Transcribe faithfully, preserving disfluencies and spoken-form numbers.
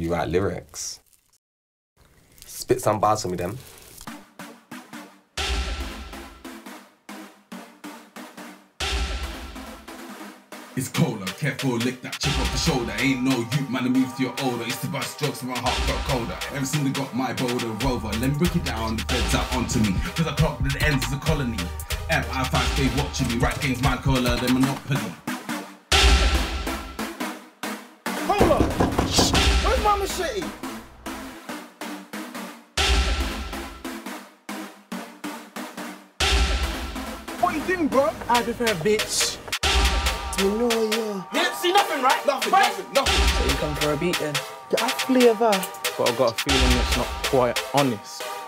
you write lyrics. Spit some bars for me then. It's cola, careful, lick that chip off the shoulder. Ain't no youth, man, I move to your older. Used to buy strokes and my heart got colder. Ever since I got my Boulder Rover, let me break it down, the feds out onto me. Cause I clocked at the ends of the colony. M I five stay watching me, right games, my cola, the monopoly. Hold up! Where's my machete? What you doing, bro? I prefer a bitch. You know, yeah. You didn't see nothing, right? Nothing, right? nothing, nothing. So you come for a beat then? Yeah, I flee of her. But I've got a feeling that's not quite honest.